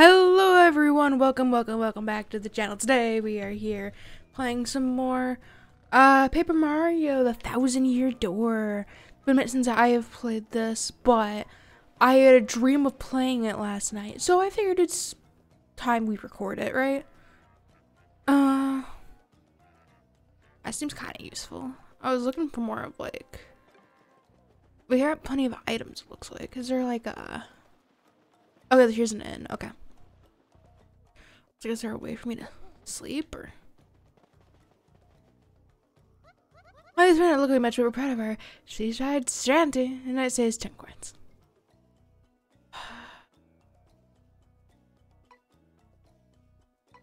Hello everyone, welcome back to the channel. Today we are here playing some more Paper Mario: The 1000 Year Door. It's been a minute since I have played this, but I had a dream of playing it last night, so I figured it's time we record it, right? That seems kind of useful. I was looking for more of like... We have plenty of items, it looks like. Is there like a... Okay, here's an inn, okay. So is there a way for me to sleep, or? Well, these men look like much, but we're proud of her. She tried Strandy, and that says 10 coins.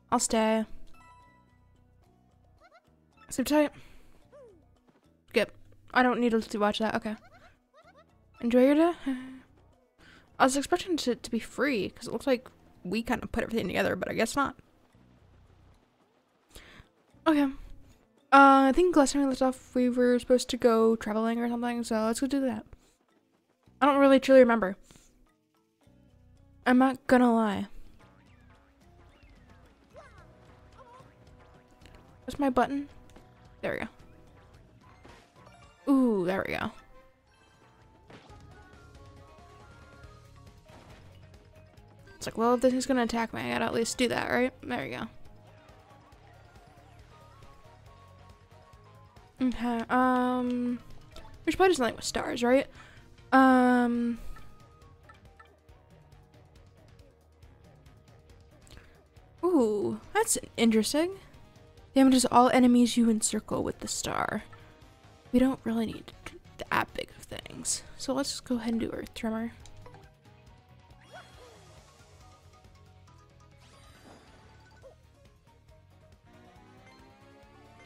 I'll stay. Sleep tight. Skip. I don't need to watch that, okay. Enjoy your day. I was expecting it to be free, because it looks like we kind of put everything together, but I guess not. Okay. I think last time we left off, we were supposed to go traveling or something, so let's go do that. I don't really truly remember. I'm not gonna lie. Where's my button? There we go. Ooh, there we go. It's like, well, if this is gonna attack me, I gotta at least do that, right? There we go. Okay, we should probably do something with stars, right? Ooh, that's interesting. Damage is all enemies you encircle with the star. We don't really need to do that big of things. So let's just go ahead and do Earth Tremor.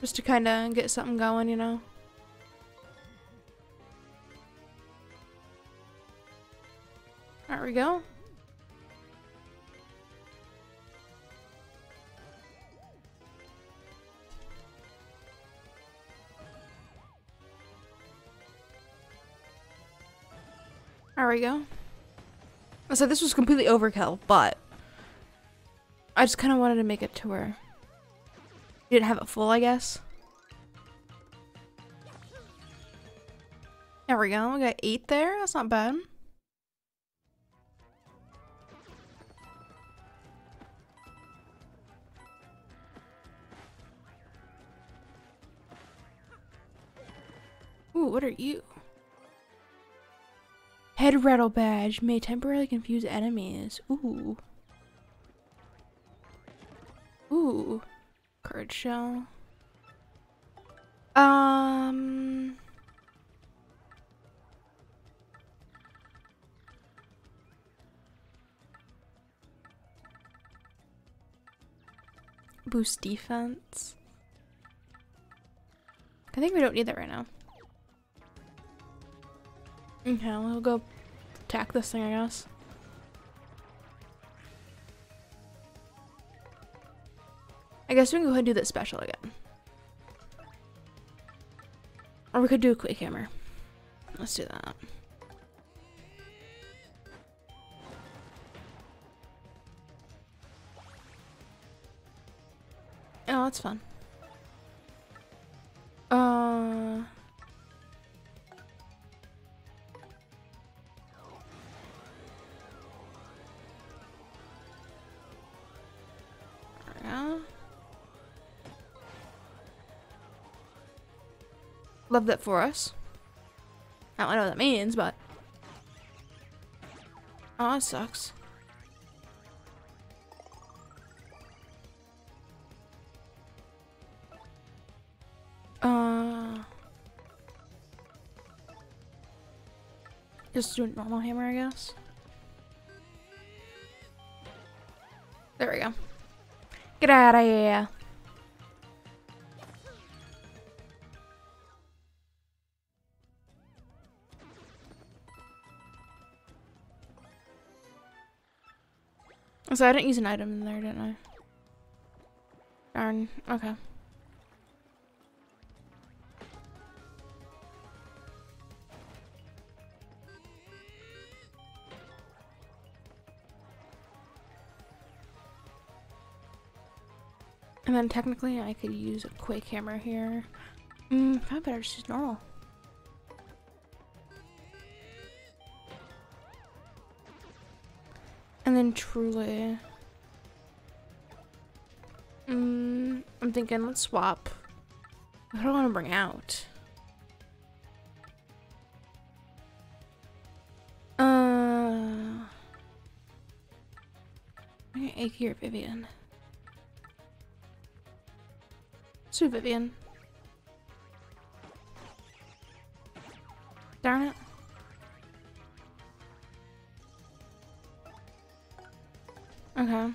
Just to kind of get something going, you know? There we go. There we go. So this was completely overkill, but I just kind of wanted to make it to where you didn't have it full, I guess. There we go. We got 8 there. That's not bad. Ooh, what are you? Head rattle badge may temporarily confuse enemies. Ooh. Ooh. Card shell. Boost defense. I think we don't need that right now. Okay, we'll go attack this thing, I guess. I guess we can go ahead and do that special again. Or we could do a quick hammer. Let's do that. Oh, that's fun. Love that for us. I don't know what that means, but oh, that sucks. Just do a normal hammer, I guess. There we go. Get out of here. So I didn't use an item in there, didn't I? Darn, okay. And then technically I could use a quick hammer here. Probably better just use normal. And then truly, I'm thinking let's swap. What do I want to bring out? I'm gonna egg here, Vivian. Let's do Vivian. Darn it. Okay.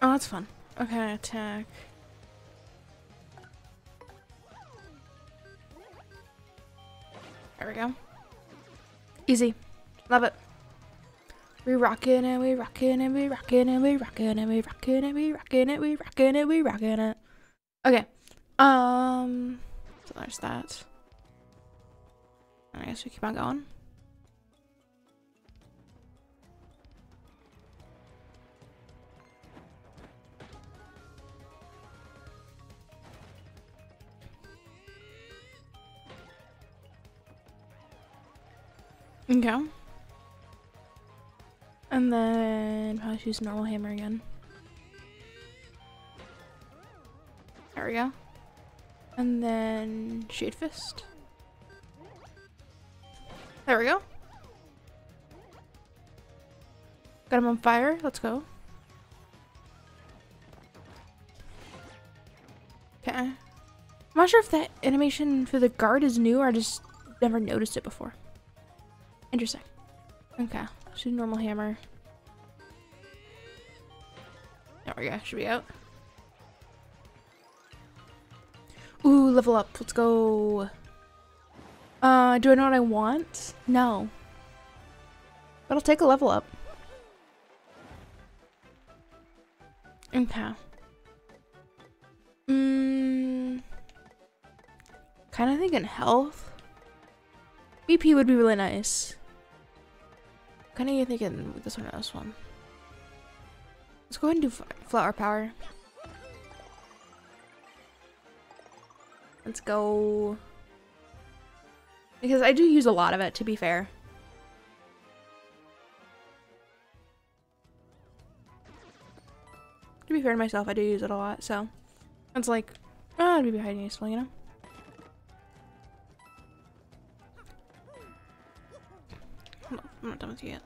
Oh, that's fun. Okay, attack. There we go. Easy. Love it. We rockin' it, we rockin' it, we rockin' it, we rockin' it, we rockin' it, we rockin' it, we rockin' it, we rockin' it. Okay. So there's that. I guess we keep on going. Okay. And then probably use normal hammer again. There we go. And then Shade Fist. There we go. Got him on fire. Let's go. Okay. I'm not sure if that animation for the guard is new or I just never noticed it before. Interesting. Okay. Should normal hammer. There we go. Should be out. Ooh, level up. Let's go. Do I know what I want? No. But I'll take a level up. Okay. Kind of thinking health. BP would be really nice. Kind of thinking this one or this one. Let's go ahead and do flower power. Let's go. Because I do use a lot of it, to be fair. To be fair to myself, I do use it a lot, so. It's like, oh, it'd be hiding useful, you know? I'm not done with you yet.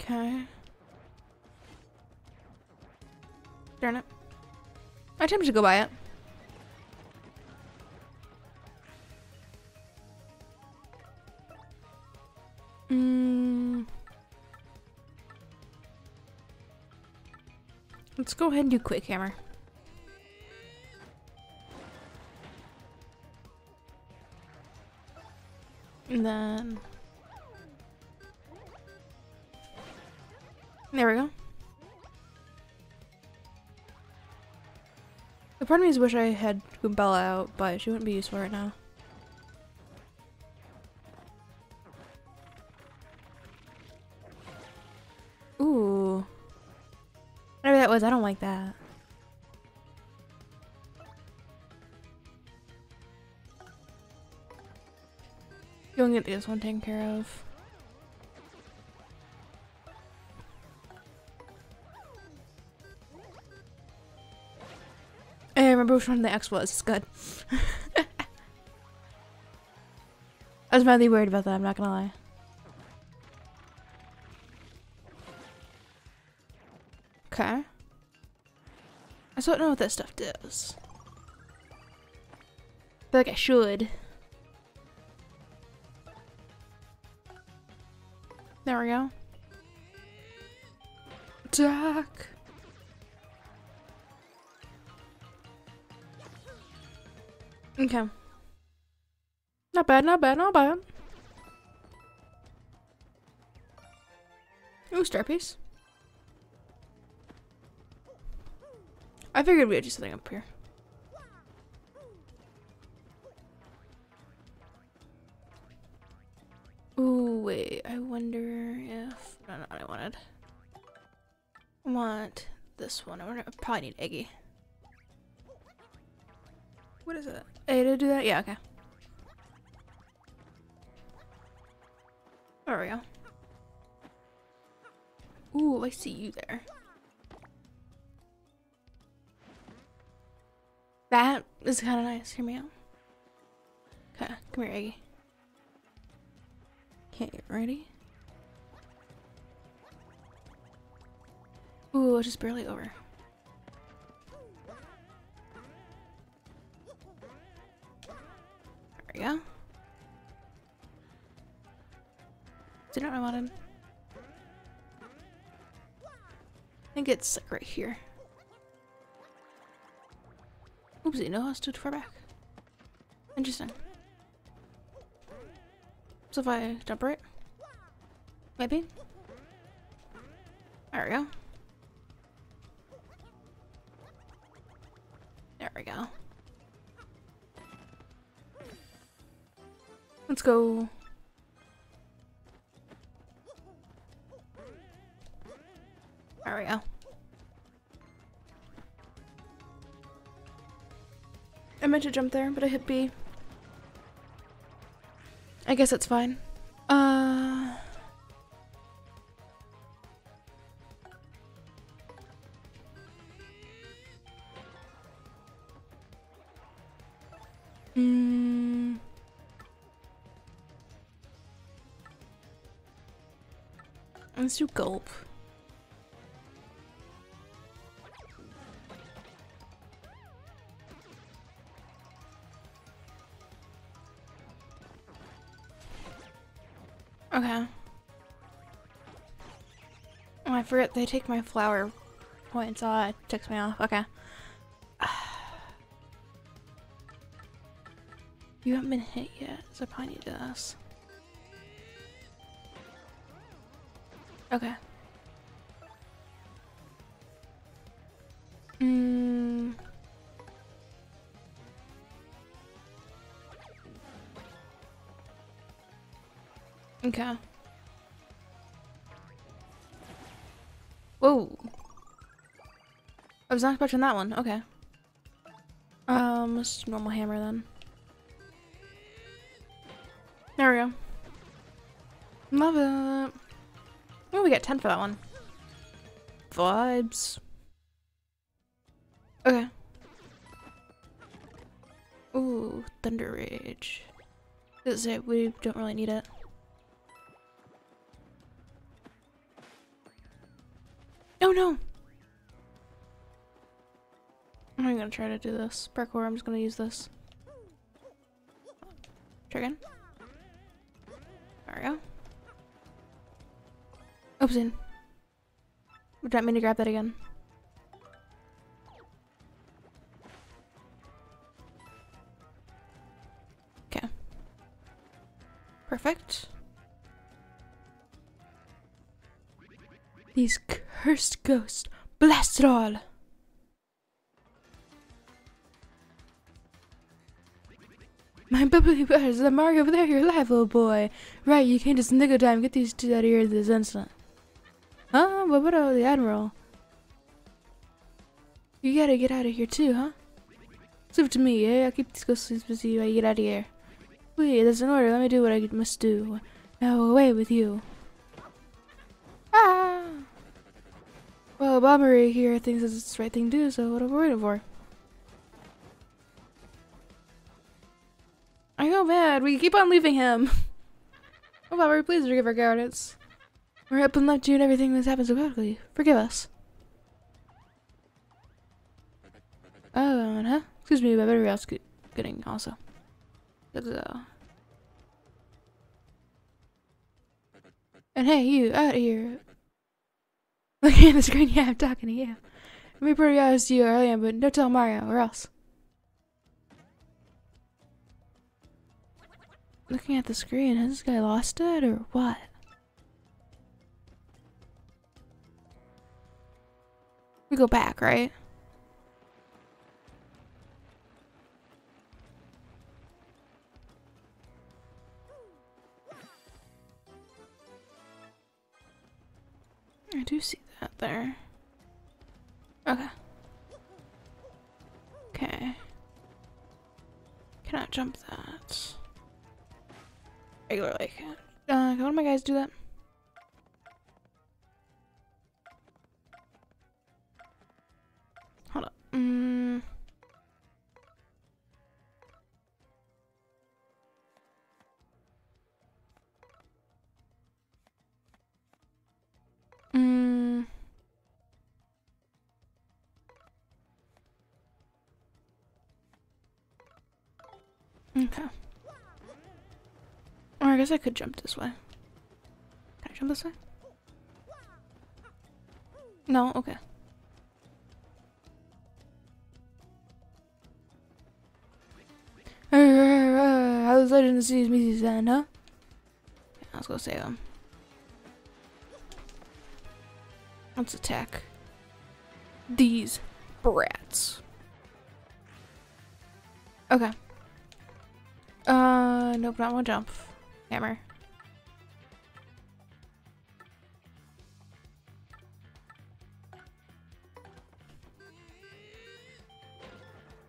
Okay. Darn it. I attempted to go by it. Let's go ahead and do quick hammer. And then there we go. The part of me is wish I had Goombella out, but she wouldn't be useful right now. Ooh. Whatever that was, I don't like that. Going to get this one taken care of. I remember which one the X was. It's good. I was madly worried about that, I'm not gonna lie. Okay. I still don't know what that stuff does. I feel like I should. There we go. Attack! Okay. Not bad, not bad, not bad. Ooh, star piece. I figured we would do something up here. Wait, I wonder if... No, not what I wanted. I want this one. I probably need Eggie. What is it? A to do that? Yeah, okay. There we go. Ooh, I see you there. That is kind of nice. Hear me out. Okay, come here, Eggie. Okay, ready? Ooh, just barely over. There we go. Did not know what I wanted. I think it's like right here. Oopsie, no, I was too far back. Interesting. So if I jump right? Maybe? There we go. There we go. Let's go. There we go. I meant to jump there, but I hit B. I guess that's fine. Let's do gulp. Okay. Oh, I forgot they take my flower points. Oh, it ticks me off. Okay. You haven't been hit yet, so I probably need this. Okay. Okay. Whoa. I was not expecting that one. Okay. Just normal hammer then. There we go. Love it. Oh, we got 10 for that one. Vibes. Okay. Ooh, Thunder Rage. This is it. We don't really need it. Oh no! I'm not gonna try to do this. Parkour, I'm just gonna use this. Try again. There we go. Oopsie. I didn't mean to grab that again. Okay. Perfect. These cursed ghosts, blast it all! My bubbly bears, the mark over there, you're alive, old boy. Right, you can't just nickel dime, get these two out of here this instant. Huh? What about the Admiral? You gotta get out of here too, huh? It's up to me, eh? I'll keep these ghosts busy while you get out of here. Wait, that's an order, let me do what I must do. Now away with you. Ah! Well, Bobbery here thinks it's the right thing to do, so what are we waiting for? I go mad. We keep on leaving him. Oh, Bobbery, please forgive our guidance. We're up and left you and everything that's happened so quickly. Forgive us. Oh, and huh? Excuse me, Bobbery, I was getting also. And hey, you, out of here. Looking at the screen, yeah, I'm talking to you. Let me pretty honest to you earlier, but don't tell Mario or else. Looking at the screen, has this guy lost it or what? We go back, right? I do see that there. Okay. Okay. Cannot jump that. Regularly. Can one of my guys do that? Hold up. Okay. Or I guess I could jump this way. Can I jump this way? No? Okay. How does legend sees me stand, huh? Yeah, let's go save him. Let's attack these brats. Okay. Nope, not one jump. Hammer.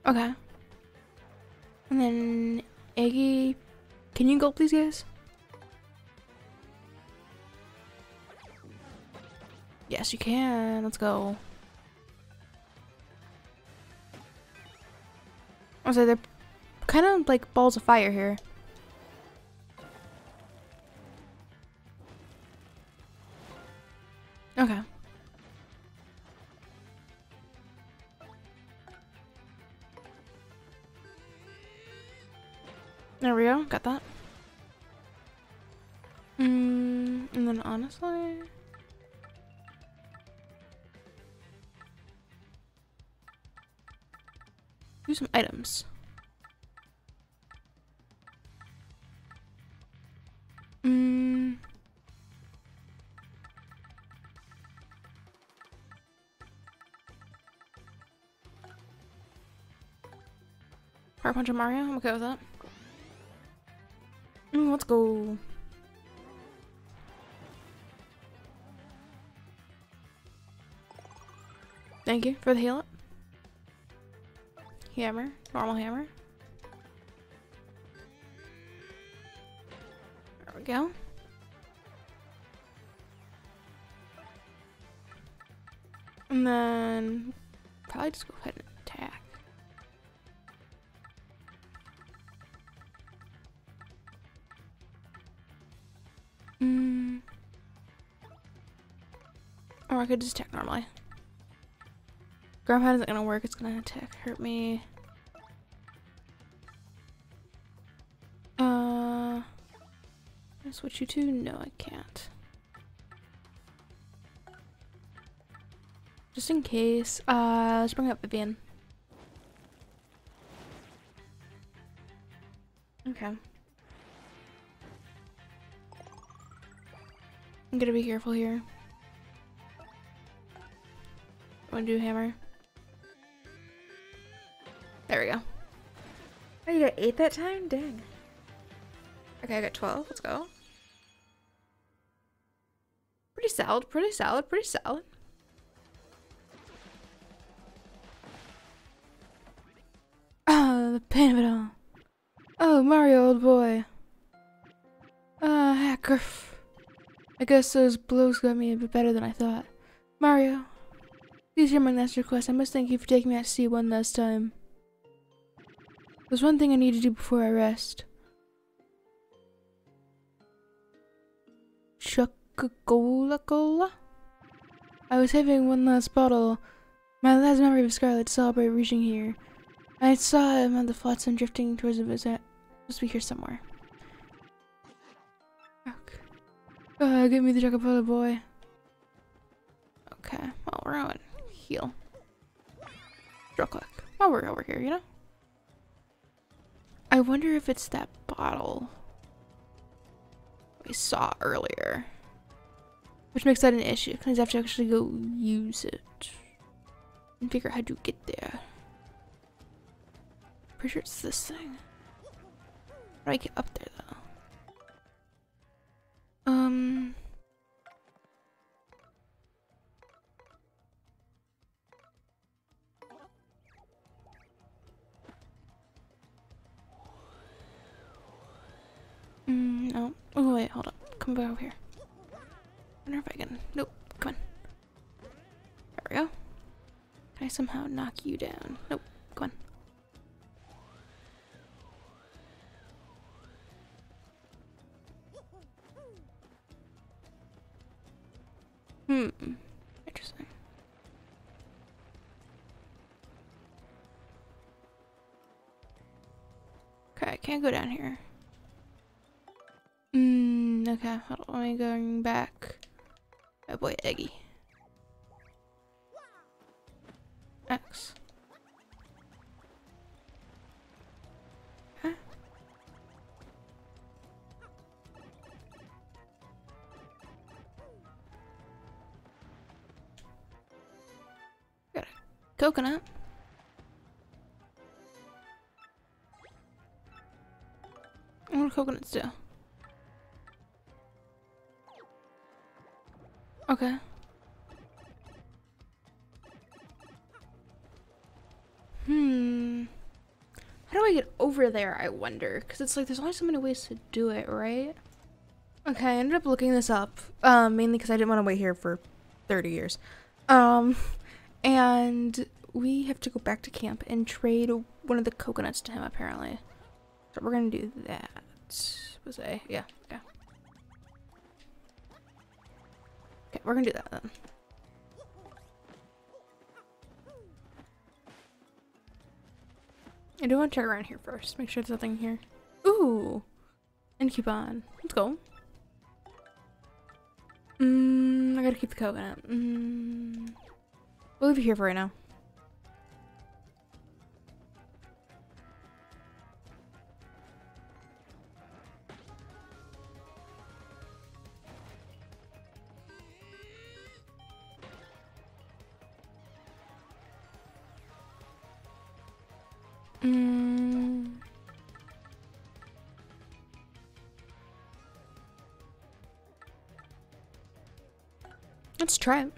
Okay. And then, Eggie, can you go please, guys? Yes, you can. Let's go. Oh, so they're kind of like balls of fire here. Okay. There we go. Got that. And then honestly... do some items. Power Punch of Mario? I'm okay with that. Let's go. Thank you for the heal up. Hammer. Normal hammer. There we go. And then... probably just go ahead and attack. Or I could just attack normally. Grandpa isn't gonna work, it's gonna attack, hurt me. Can I switch you two? No, I can't. Just in case, let's bring up Vivian. Okay. I'm gonna be careful here. I wanna do hammer. There we go. Oh, you got 8 that time? Dang. Okay, I got 12. Let's go. Pretty solid, pretty solid, pretty solid. Oh, the pain of it all. Oh, Mario, old boy. Ah, hacker. I guess those blows got me a bit better than I thought. Mario, these are my last requests. I must thank you for taking me out to sea one last time. There's one thing I need to do before I rest. Chuckola. I was having one last bottle. My last memory of Scarlet Saw by reaching here. I saw him on the flotsam drifting towards the visit. Must be here somewhere. Okay. Give me the Chuckola, boy. Okay. Well, we're on heal. Real quick. While we're over here, you know? I wonder if it's that bottle we saw earlier, which makes that an issue because I have to actually go use it and figure out how to get there. Pretty sure it's this thing. How do I get up there though? Oh, wait, hold up. Come over here. I wonder if I can... Nope. Come on. There we go. Can I somehow knock you down? Nope. Come on. Hmm. Interesting. Okay, I can't go down here. Okay, hold on, let me go back. Oh boy, Eggy. X. Huh? Got a coconut. What do coconuts do? Okay. How do I get over there, I wonder? Because it's like, there's only so many ways to do it, right? Okay, I ended up looking this up. Mainly because I didn't want to wait here for 30 years. And we have to go back to camp and trade one of the coconuts to him, apparently. So we're going to do that. Was I? Yeah, okay. Okay, we're gonna do that then. I do want to check around here first. Make sure there's nothing here. Ooh! And keep on. Let's go. I gotta keep the coconut. We'll leave it here for right now. Let's try it.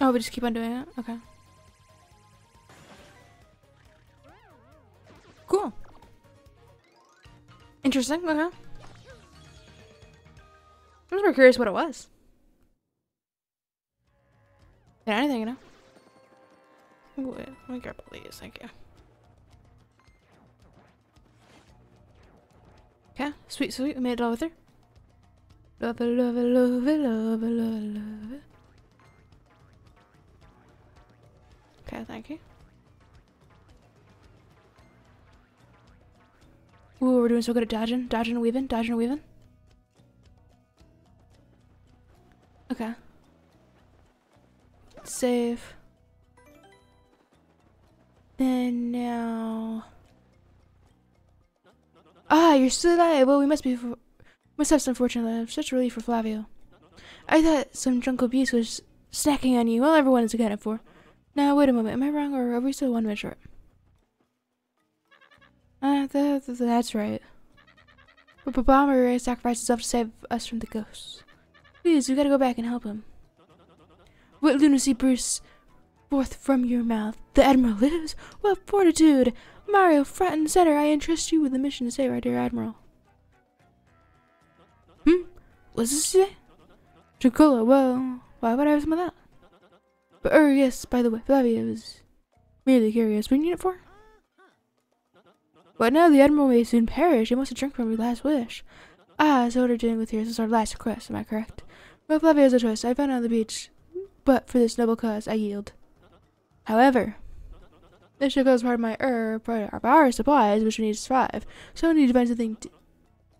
Oh, we just keep on doing it? Okay. Cool. Interesting, okay. I was more curious what it was. Anything, you know? Ooh, wait, let me grab all these, thank you. Okay, sweet, sweet, we made it all with her. Love it, love it, love it, love it, love it, love it. Okay, thank you. Ooh, we're doing so good at dodging, dodging and weaving, dodging and weaving. Okay. Save. Then now. Ah, you're still alive. Well, we must have some fortune left. Such relief for Flavio. I thought some drunk abuse was snacking on you. Well, everyone is accounted for. Now, wait a moment. Am I wrong, or are we still one minute short? That's right. But Bobbery sacrificed himself to save us from the ghosts. Please, we gotta go back and help him. What lunacy bursts forth from your mouth? The Admiral lives? What fortitude! Mario, front and center, I entrust you with the mission to save our dear Admiral. What's this today? Chuckola, well, why would I have some of that? But, yes, by the way, Flavio was merely curious. What do you need it for? But now the Admiral may soon perish. He must have drunk from your last wish. Ah, so what we're doing with here is our last request, am I correct? Well, Flavio has a choice. I found it on the beach. But for this noble cause, I yield. However, this sugar is part of my our supplies, which we need to survive. So I need to find something to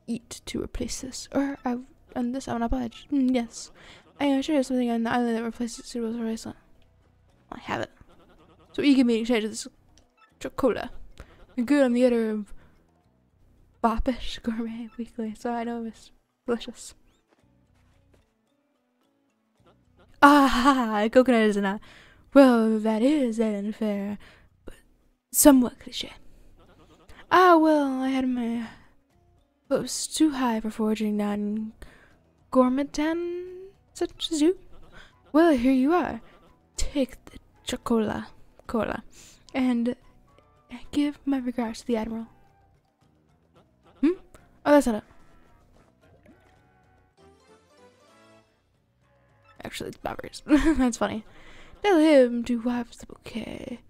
eat to replace this. On this I will not budge. Yes, I am sure there's something on the island that replaces suitable for Iceland. I have it. So you give me in exchange of this Chuckola. Good, I'm the editor of Boppish Gourmet Weekly, so I know it's delicious. Ah, coconut is not. Well, that is unfair, but somewhat cliche. Ah, well, I had my but was too high for foraging down gourmetan such as you. Well, here you are. Take the Chuckola, and give my regards to the Admiral. Hmm? Oh, that's not it. Actually, it's Bobbery's. That's funny. Tell him to wipe the bouquet.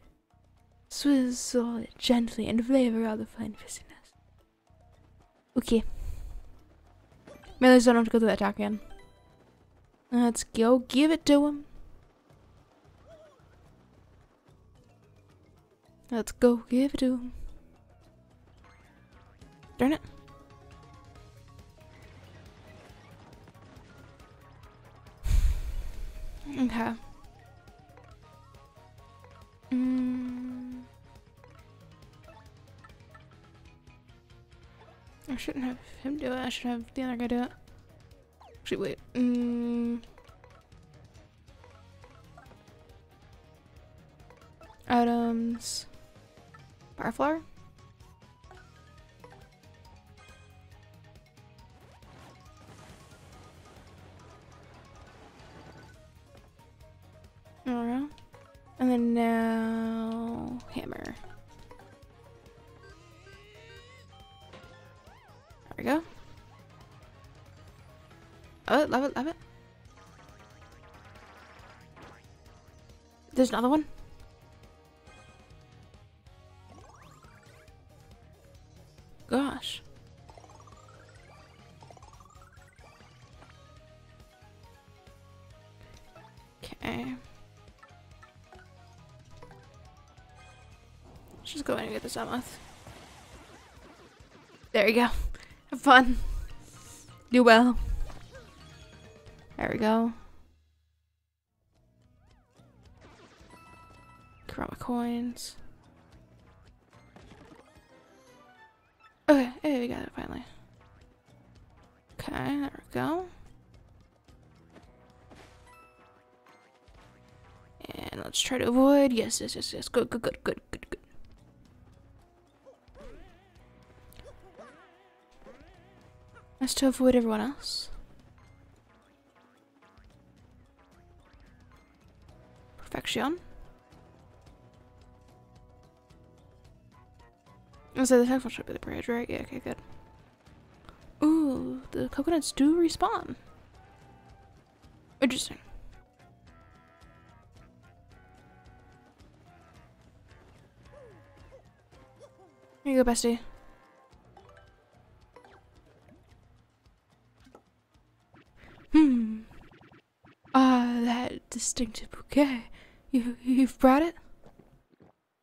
Swizzle it gently and flavor all the fine fissiness. Okay. Maybe I just don't have to go through that talk again. Let's go give it to him. Let's go give it to him. Darn it. Okay. I shouldn't have him do it. I should have the other guy do it. Actually, wait. Adams. Fireflower? I don't know. And then now... hammer. There we go. Love it, love it, love it. There's another one? Gosh. Okay. Let's just go in and get this out with. There you go. Have fun. Do well. There we go. Chroma coins. Okay, hey, we got it finally. Okay, there we go. And let's try to avoid. Yes, yes, yes, yes. Good, good, good, good, good, good. Let's try to avoid everyone else. Perfection. So the next one should be the bridge, right? Yeah, okay, good. Ooh, the coconuts do respawn. Interesting. Here you go, bestie. Ah, that distinctive bouquet. You've brought it?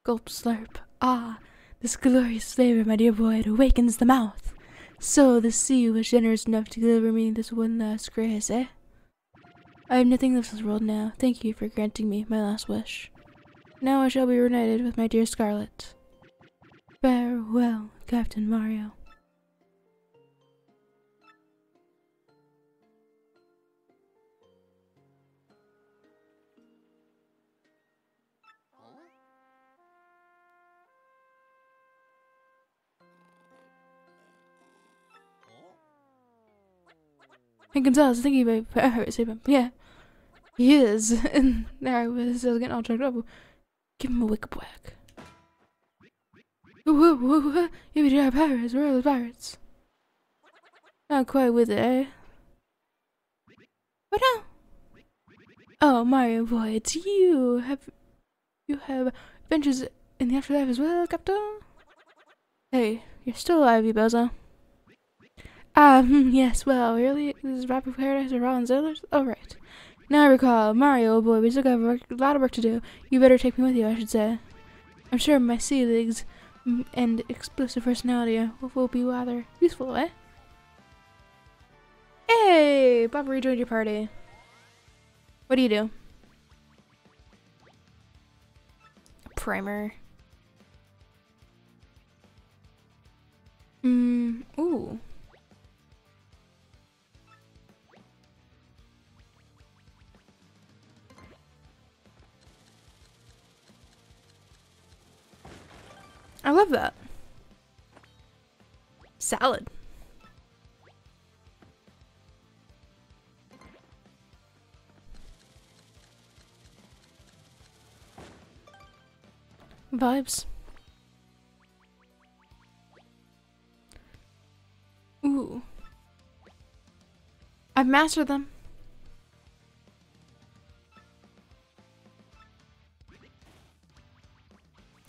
Gulp slurp. Ah, this glorious flavor, my dear boy, it awakens the mouth. So the sea was generous enough to deliver me this one last grace, eh? I have nothing left in this world now. Thank you for granting me my last wish. Now I shall be reunited with my dear Scarlet. Farewell, Captain Mario. And Gonzalez, thank you, babe. Yeah, he is. And there I was getting all choked up. Give him a wake-up whack. Woo woo woo! You are pirates. We're all the pirates. Not quite with it, eh? What now? Oh, Mario boy, it's you. You have adventures in the afterlife as well, Captain? Hey, you're still alive, you bozo. Yes, well, really, this is Rapid Paradise or Rollins Oilers? Oh, right. Now I recall, Mario, old boy, we still got a lot of work to do. You better take me with you, I should say. I'm sure my sea legs and explosive personality will be rather useful, eh? Hey! Bobbery joined your party. What do you do? A primer. Ooh. I love that. Salad. vibes. Ooh. I've mastered them.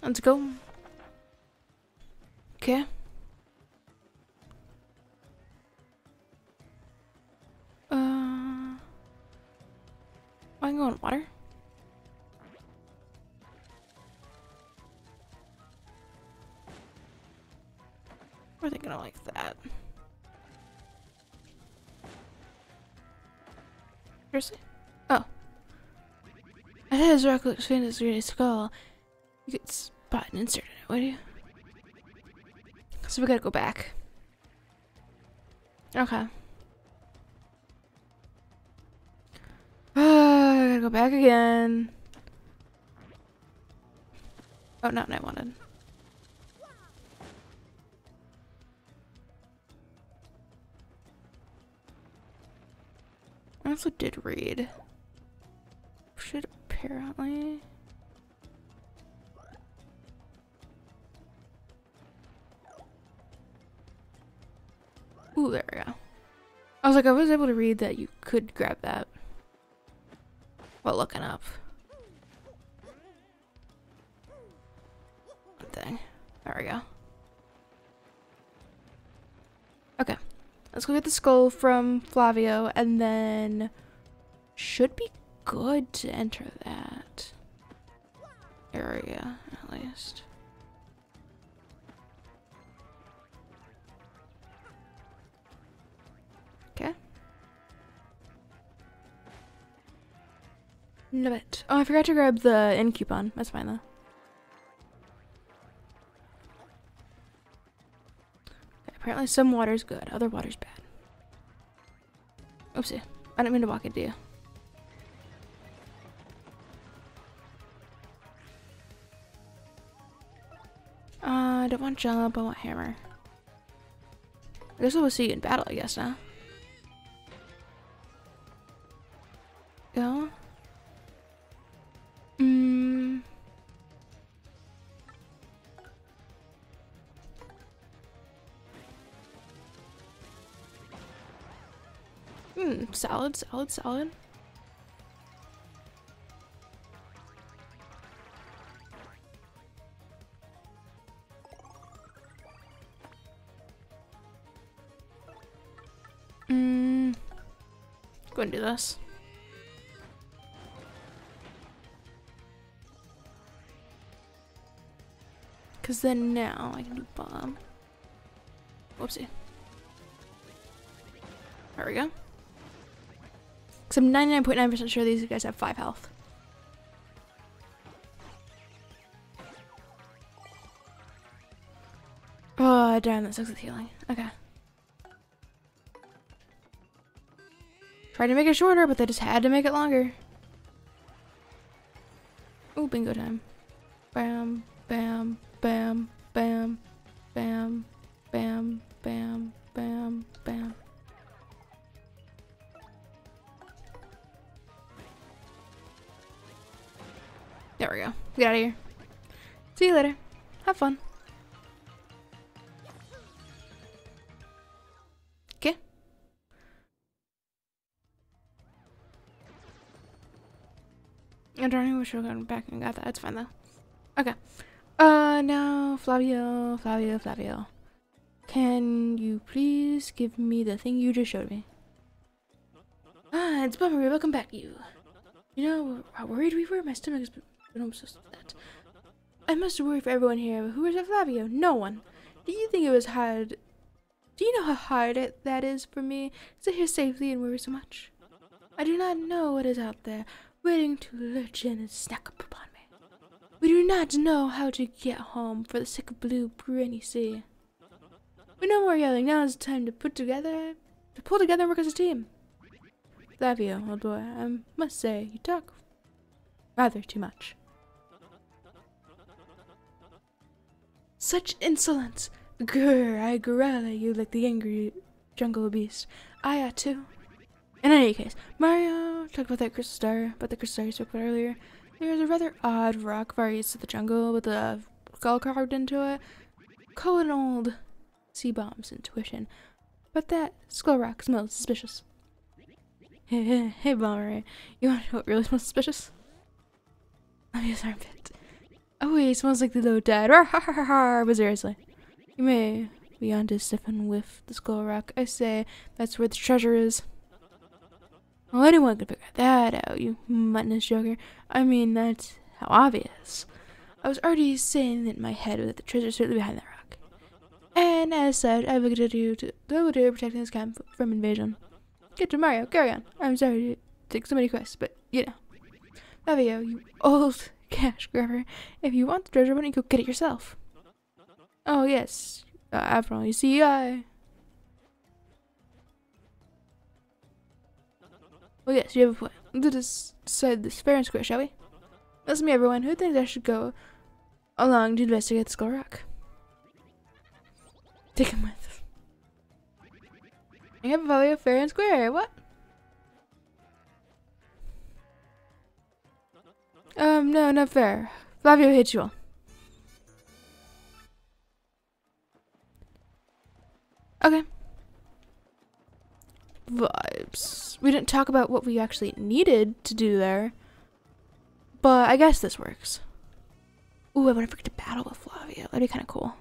Let's go. Okay. I can go in water. Or are they gonna like that? Seriously? Oh. I had his rock looks faint as green skull. You could spot and insert it, would you? So we gotta go back. Okay. I gotta go back again. Oh, not what I wanted. I also did read. Shit, apparently. Ooh, there we go. I was like, I was able to read that you could grab that while looking up. One thing. There we go. Okay. Let's go get the skull from Flavio and then should be good to enter that area at least. Love it. Oh, I forgot to grab the end coupon. That's fine though. Okay, apparently some water's good, other water's bad. Oopsie. I didn't mean to walk into you. I don't want jump, I want hammer. I guess we'll see you in battle, I guess, now. Go. Salad, salad, salad. Go and do this. Cause then now I can do bomb. Whoopsie. There we go. Because I'm 99.9% sure these guys have 5 health. Oh, damn, that sucks with healing. Okay. Tried to make it shorter, but they just had to make it longer. Ooh, bingo time. Bam, bam, bam, bam, bam, bam, bam, bam, bam. There we go. Get out of here. See you later. Have fun. Okay. I don't know, we should have gone back and got that. It's fine though. Okay. Now Flavio, Flavio, Flavio. Can you please give me the thing you just showed me? Ah, it's Bobbery. Welcome back, you. You know how worried we were? My stomach is... I'm so sad. I must worry for everyone here, but who is that Flavio? No one. Do you think it was hard? Do you know how hard that is for me to sit here safely and worry so much? I do not know what is out there, waiting to lurch in and snack up upon me. We do not know how to get home for the sick blue briny sea. But no more yelling, now is the time to pull together and work as a team. Flavio, old boy, I must say, you talk rather too much. Such insolence! Grr, I growl at you like the angry jungle beast. I ought to. In any case, Mario talked about the crystal star you spoke about earlier. There's a rather odd rock variety to the jungle with a skull carved into it. Cold and old sea bombs intuition. But that skull rock smells suspicious. Hey, Bobbery, you want to know what really smells suspicious? Obvious armpit. Oh wait, it smells like the low tide. But seriously, you may be on to sniffing with the skull rock. I say that's where the treasure is. Well, anyone could figure that out, you mutinous joker. I mean, that's how obvious. I was already saying in my head that the treasure is certainly behind that rock. And as such, I looked at you to protecting this camp from invasion. Get to Mario, carry on. I'm sorry to take so many quests, but you know. Flavio, you old cash grabber. If you want the treasure, why don't you go get it yourself? Oh, yes. After all, you see, Well, yes, you have a point. Let's decide this fair and square, shall we? That's me, everyone. Who thinks I should go along to investigate the Skull Rock? Take him with. I have a value of fair and square. What? No, not fair. Flavio hates you all. Okay. Vibes. We didn't talk about what we actually needed to do there, but I guess this works. Ooh, I want to forget to battle with Flavio. That'd be kind of cool.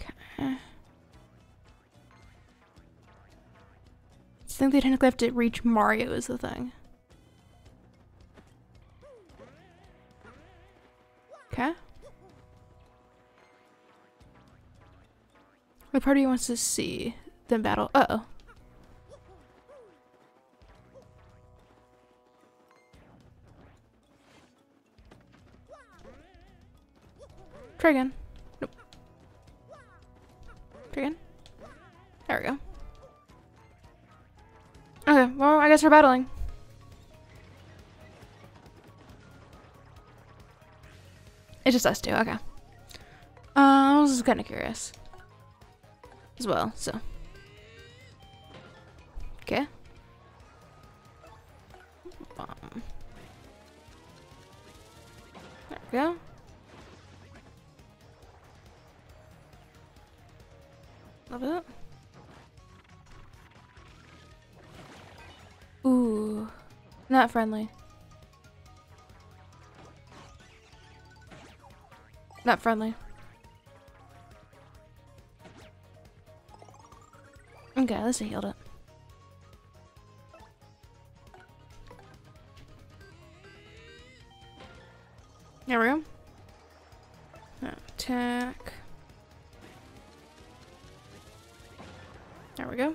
Okay. I think they technically have to reach Mario is the thing. Okay. The party wants to see them battle. Uh-oh. Try again. Nope. Try again. There we go. Okay, well, I guess we're battling. It's just us two, okay. I was just kind of curious as well, so. Okay. There we go. Love it. Ooh, not friendly. Not friendly. Okay, let's heal it. There we go. Attack. There we go.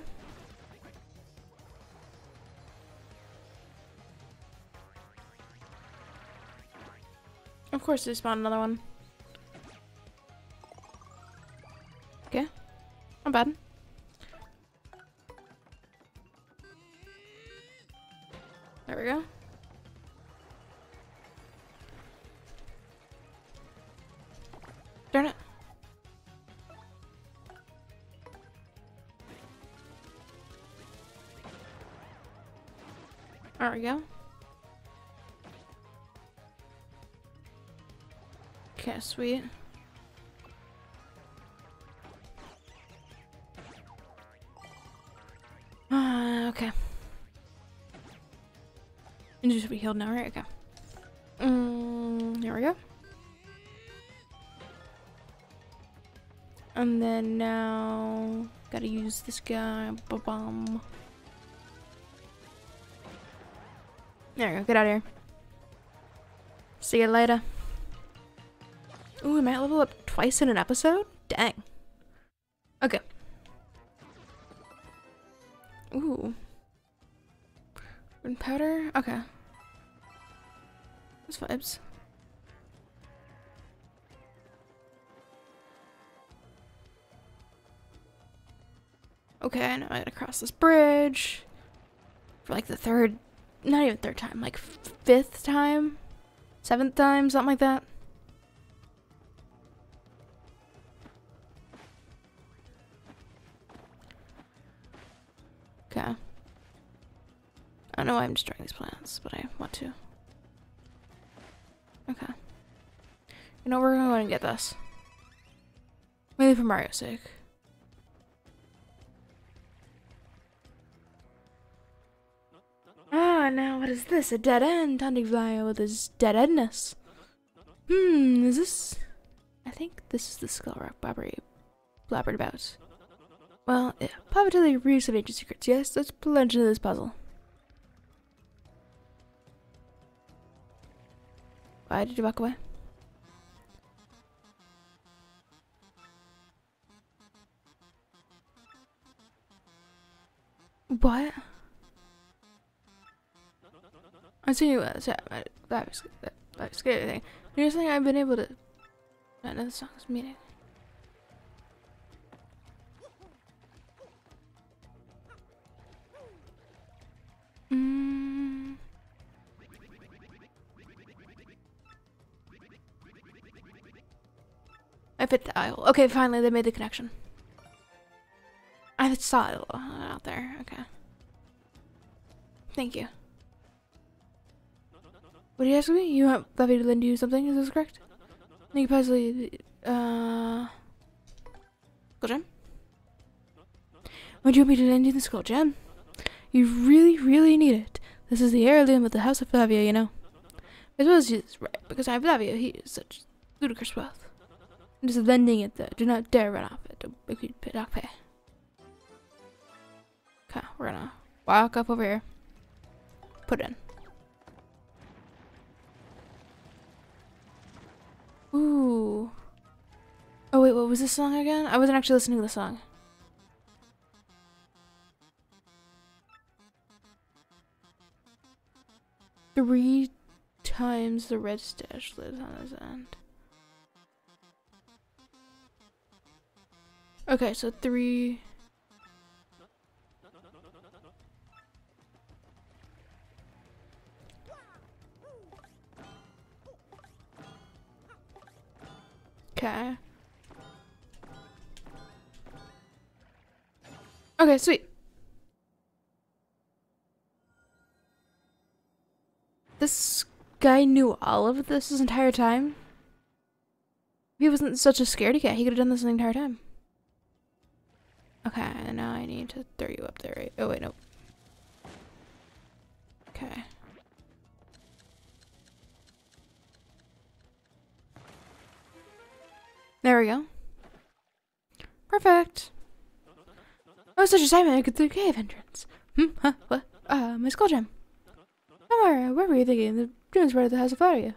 Of course, they spawned another one. Okay, not bad. There we go. Darn it. There we go. Okay, sweet. Okay. And you should be healed now, right? Okay. There we go. And then now, gotta use this guy. Ba-bum. There we go. Get out of here. See you later. Ooh, we might level up twice in an episode? Dang. Okay. Ooh. Gunpowder? Okay. Those vibes. Okay, now I gotta cross this bridge. For like the third, not even third time, like fifth time? Seventh time, something like that. don't know why I'm destroying these plants, but I want to. Okay. You know, we're going to go and get this. Maybe for Mario's sake. Ah, now what is this? A dead end. Hunting Flavio with his dead endness. Hmm, is this... I think this is the Skull Rock Bobbery blabbered about. Well, yeah. Positively reuse of ancient secrets. Yes, let's plunge into this puzzle. Why did you walk away? What? I see you. That was scary thing. Here's something I've been able to. I know the song's meaning. I fit the aisle. Okay, finally they made the connection. I saw it out there. Okay. Thank you. What are you asking me? You want Flavio to lend you something? Is this correct? You can possibly Skull Gem? Would you want me to lend you the Skull Gem? You really, really need it. This is the heirloom of the House of Flavio, you know. As well as you is right, because I have Flavio, he is such ludicrous wealth. I'm just lending it though. Do not dare run off it. Don't make you pay. Okay, we're gonna walk up over here. Put it in. Ooh. Oh wait, what was this song again? I wasn't actually listening to the song. Three times the red stash lives on his end. Okay, so three... Okay. Okay, sweet. This guy knew all of this entire time. If he wasn't such a scaredy cat, he could have done this the entire time. Okay, and now I need to throw you up there, right? Oh, wait, no. Okay. There we go. Perfect. Oh, such a time I could through the cave entrance. Hmm, huh, what? My Skull Gem. Oh, Mario, where were you thinking? The gem is part of the House of Flavio.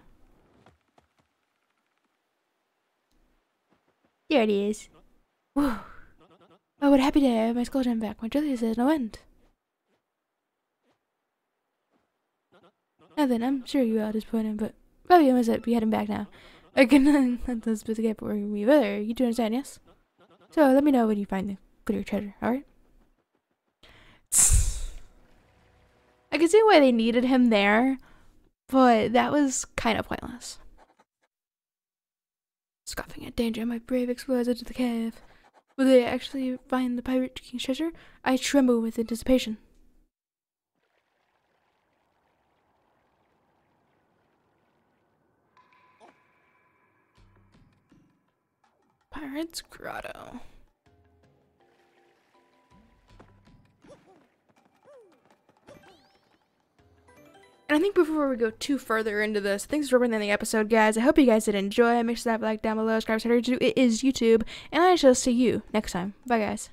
There it is. Whew. Oh, what a happy day. I have my Skull Gem back. My journey says no end. Now then, I'm sure you are disappointed, but Flavio must be heading back now. I cannot let this bit get boring me better. You do understand, yes? So let me know when you find the clear treasure, alright? I can see why they needed him there, but that was kind of pointless. Scoffing at danger, my brave explorers into the cave. Will they actually find the Pirate King's treasure? I tremble with anticipation. Pirate's Grotto. And I think before we go too further into this, thanks for bringing in the episode, guys. I hope you guys did enjoy. Make sure to have a like down below, subscribe, subscribe. It is YouTube, and I shall see you next time. Bye, guys.